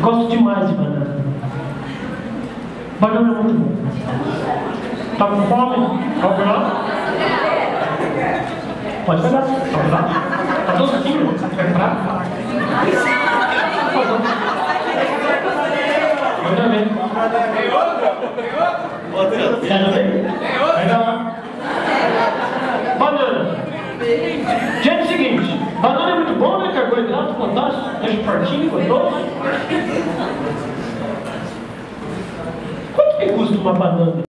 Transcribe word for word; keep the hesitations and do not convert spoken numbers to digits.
Gosto demais de banana. Banana é muito bom. Tá com fome? Pode pegar? Pode pegar. Pode pegar. Tá docinho. Você quer comprar? Manda ver. Tem outra? Tem outra? Tem outra? Quer ver? Tem outra? Vai lá. Banana. Gente, é o seguinte. Banana é muito bom, né? Carboidrato, potássio, deixa partinho, gostoso. Quanto que custa uma banana?